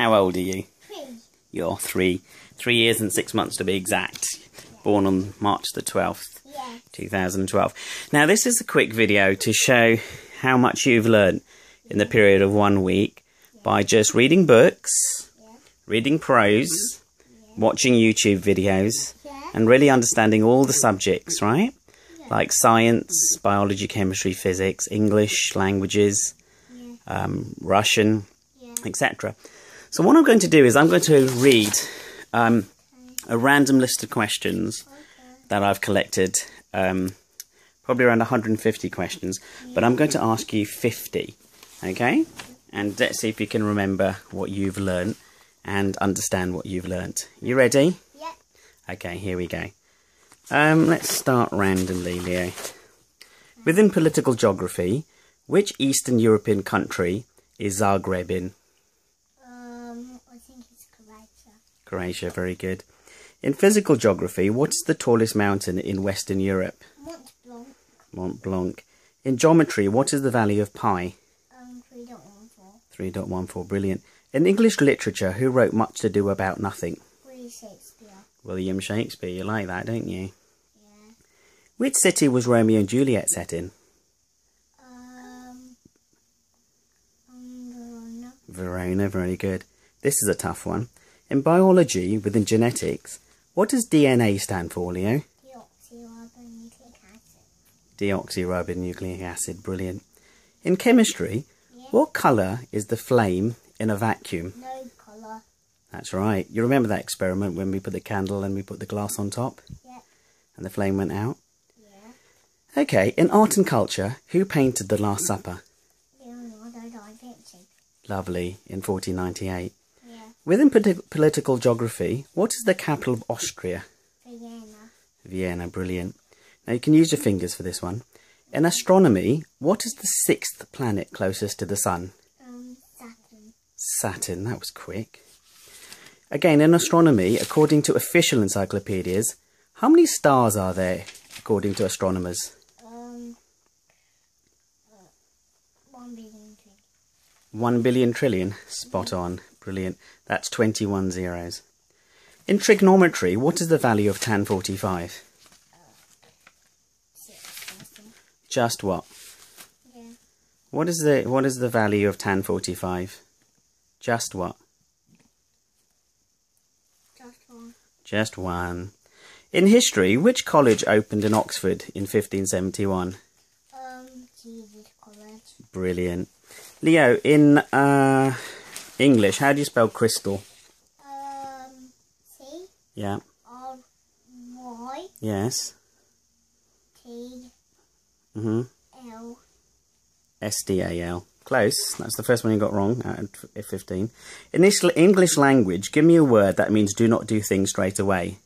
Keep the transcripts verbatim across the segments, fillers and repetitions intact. How old are you? Three. You're three. Three years and six months to be exact. Yeah. Born on March the twelfth, yeah. two thousand twelve. Now this is a quick video to show how much you've learned in the period of one week yeah. by just reading books, yeah. reading prose, yeah. watching YouTube videos, yeah. and really understanding all the subjects, right? Yeah. Like science, biology, chemistry, physics, English, languages, yeah. um, Russian, yeah. et cetera. So what I'm going to do is I'm going to read um, a random list of questions that I've collected, um, probably around one hundred fifty questions, but I'm going to ask you fifty, okay? And let's see if you can remember what you've learnt and understand what you've learnt. You ready? Yeah. Okay, here we go. Um, let's start randomly, Leo. Within political geography, which Eastern European country is Zagreb in? Croatia, very good. In physical geography, what's the tallest mountain in Western Europe? Mont Blanc. Mont Blanc. In geometry, what is the value of pi? Um, three point one four. three point one four, brilliant. In English literature, who wrote Much to Do About Nothing? William Shakespeare. William Shakespeare, you like that, don't you? Yeah. Which city was Romeo and Juliet set in? Um, um Verona. Verona, very good. This is a tough one. In biology, within genetics, what does D N A stand for, Leo? Deoxyribonucleic acid. Deoxyribonucleic acid, brilliant. In chemistry, yeah. what colour is the flame in a vacuum? No colour. That's right. You remember that experiment when we put the candle and we put the glass on top? Yeah. And the flame went out? Yeah. Okay, in art and culture, who painted The Last Supper? Leonardo da Vinci. Lovely, in fourteen ninety-eight. Within political geography, what is the capital of Austria? Vienna. Vienna, brilliant. Now you can use your fingers for this one. In astronomy, what is the sixth planet closest to the sun? Um, Saturn. Saturn, that was quick. Again, in astronomy, according to official encyclopedias, how many stars are there, according to astronomers? Um, uh, one billion trillion. One billion trillion, spot on. Brilliant. That's twenty-one zeros. In trigonometry, what is the value of tan forty-five? Uh, six, Just what? Yeah. What is the what is the value of tan forty-five? Just what? Just one. Just one. In history, which college opened in Oxford in fifteen seventy-one? Um, Jesus College. Brilliant. Leo, in uh. English, how do you spell crystal? Um, C. Yeah. R. Y. Yes. T. Mhm. L. S. D. A. L. Close. That's the first one you got wrong out of fifteen. In this English language, give me a word that means do not do things straight away.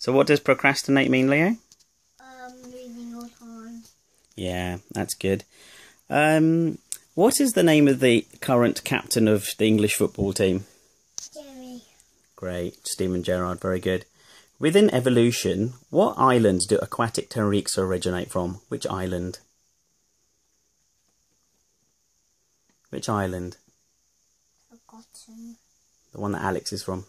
So what does procrastinate mean, Leo? Um, losing your time. Yeah, that's good. Um, what is the name of the current captain of the English football team? Jerry. Great. Stephen Gerrard, very good. Within evolution, what island do aquatic pterichs originate from? Which island? Which island? Forgotten. The one that Alex is from.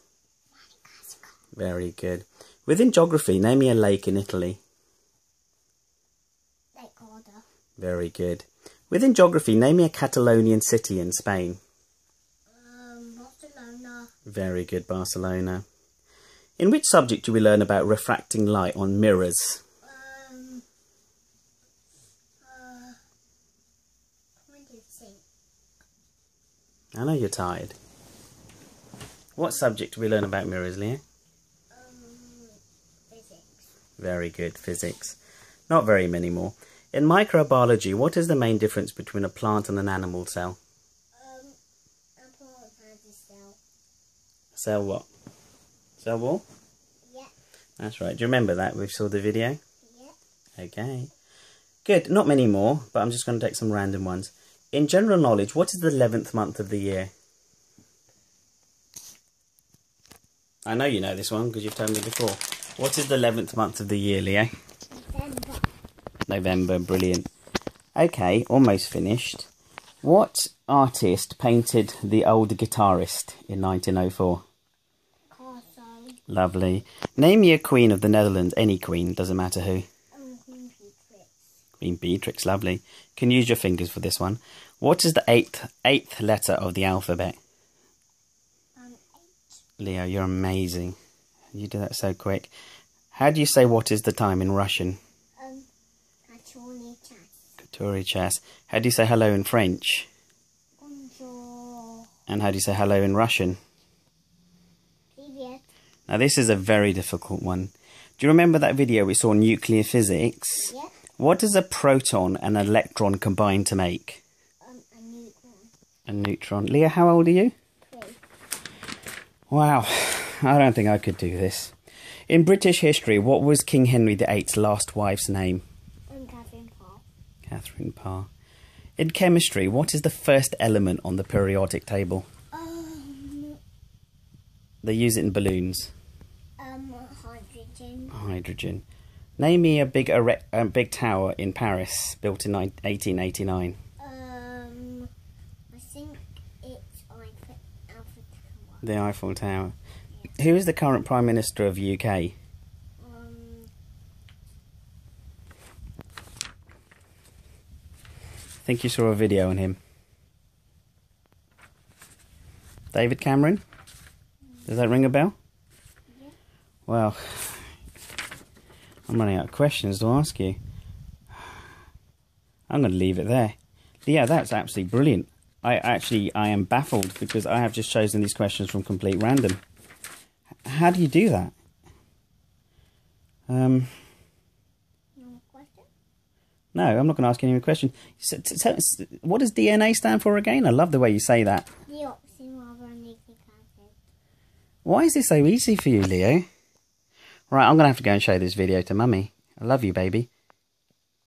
Madagascar. Very good. Within geography, name me a lake in Italy. Lake Garda. Very good. Within geography, name me a Catalonian city in Spain. Um, Barcelona. Very good, Barcelona. In which subject do we learn about refracting light on mirrors? Um, uh, when do you think? I know you're tired. What subject do we learn about mirrors, Leah? Very good, physics. Not very many more. In microbiology, what is the main difference between a plant and an animal cell? Um, a plant has a cell. A cell what? Cell wall? Yeah. That's right. Do you remember that? We saw the video? Yeah. Okay. Good. Not many more, but I'm just going to take some random ones. In general knowledge, what is the eleventh month of the year? I know you know this one because you've told me before. What is the eleventh month of the year, Leo? November. November, brilliant. Okay, almost finished. What artist painted The Old Guitarist in nineteen oh four? Oh, sorry. Lovely. Name your queen of the Netherlands, any queen, doesn't matter who. Um, Queen Beatrix. Queen Beatrix, lovely. Can use your fingers for this one. What is the eighth eighth letter of the alphabet? Um, eight. Leo, you're amazing. You do that so quick. How do you say what is the time in Russian? Um, Katurny Chas. Katurny Chas. How do you say hello in French? Bonjour. And how do you say hello in Russian? Привет. Now this is a very difficult one. Do you remember that video we saw on nuclear physics? Yeah. What does a proton and an electron combine to make? Um, a neutron. A neutron. Leah, how old are you? Three. Wow. I don't think I could do this. In British history, what was King Henry the eighth's last wife's name? Um, Catherine Parr. Catherine Parr. In chemistry, what is the first element on the periodic table? Um, they use it in balloons. Um, hydrogen. Hydrogen. Name me a big erect, a big tower in Paris built in eighteen eighty-nine. Um, I think it's Eiffel Tower. The Eiffel Tower. Who is the current Prime Minister of the U K? Um, I think you saw a video on him. David Cameron? Does that ring a bell? Yeah. Well, I'm running out of questions to ask you. I'm going to leave it there. Yeah, that's absolutely brilliant. I actually, I am baffled because I have just chosen these questions from complete random. How do you do that? Um, no question? No, I'm not going to ask you any question. So, so, so, what does D N A stand for again? I love the way you say that. Deoxyribonucleic acid. Why is this so easy for you, Leo? Right, I'm going to have to go and show this video to Mummy. I love you, baby.